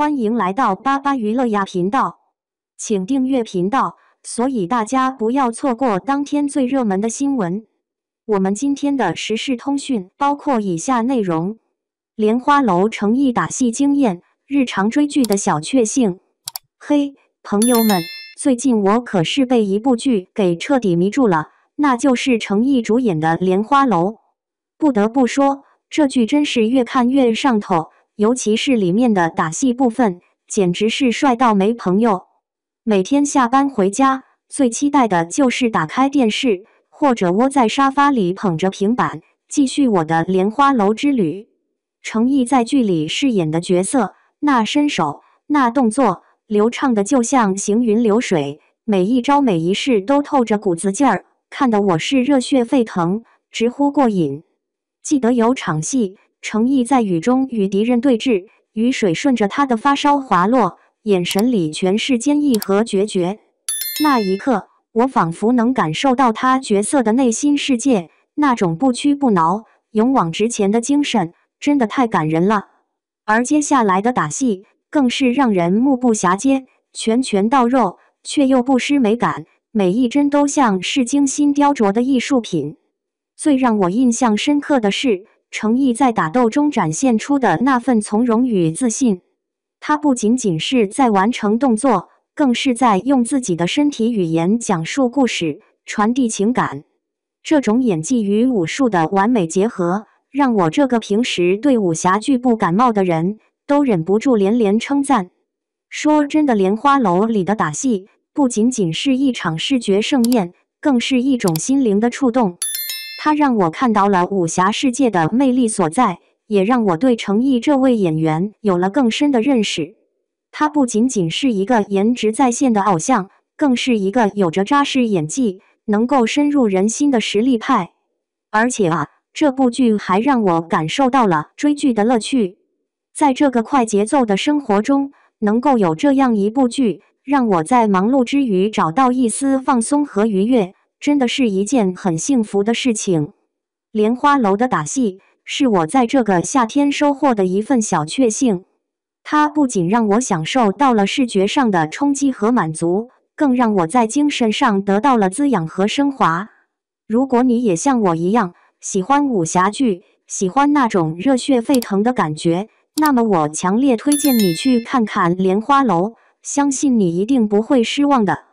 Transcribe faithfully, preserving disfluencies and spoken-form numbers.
欢迎来到巴巴娱乐呀频道，请订阅频道，所以大家不要错过当天最热门的新闻。我们今天的时事通讯包括以下内容：莲花楼诚意打戏经验，日常追剧的小确幸。嘿，朋友们，最近我可是被一部剧给彻底迷住了，那就是诚意主演的《莲花楼》。不得不说，这剧真是越看越上头，尤其是里面的打戏部分，简直是帅到没朋友。每天下班回家，最期待的就是打开电视，或者窝在沙发里捧着平板，继续我的莲花楼之旅。诚意在剧里饰演的角色，那身手，那动作，流畅的就像行云流水，每一招每一式都透着股子劲儿，看得我是热血沸腾，直呼过瘾。记得有场戏，诚意在雨中与敌人对峙，雨水顺着他的发梢滑落，眼神里全是坚毅和决绝。那一刻，我仿佛能感受到他角色的内心世界，那种不屈不挠、勇往直前的精神，真的太感人了。而接下来的打戏更是让人目不暇接，拳拳到肉，却又不失美感，每一帧都像是精心雕琢的艺术品。最让我印象深刻的是，诚意在打斗中展现出的那份从容与自信。他不仅仅是在完成动作，更是在用自己的身体语言讲述故事，传递情感。这种演技与武术的完美结合，让我这个平时对武侠剧不感冒的人，都忍不住连连称赞。说真的，《莲花楼》里的打戏，不仅仅是一场视觉盛宴，更是一种心灵的触动。它让我看到了武侠世界的魅力所在，也让我对诚意这位演员有了更深的认识。他不仅仅是一个颜值在线的偶像，更是一个有着扎实演技、能够深入人心的实力派。而且啊，这部剧还让我感受到了追剧的乐趣。在这个快节奏的生活中，能够有这样一部剧，让我在忙碌之余找到一丝放松和愉悦，真的是一件很幸福的事情。莲花楼的打戏是我在这个夏天收获的一份小确幸，它不仅让我享受到了视觉上的冲击和满足，更让我在精神上得到了滋养和升华。如果你也像我一样喜欢武侠剧，喜欢那种热血沸腾的感觉，那么我强烈推荐你去看看莲花楼，相信你一定不会失望的。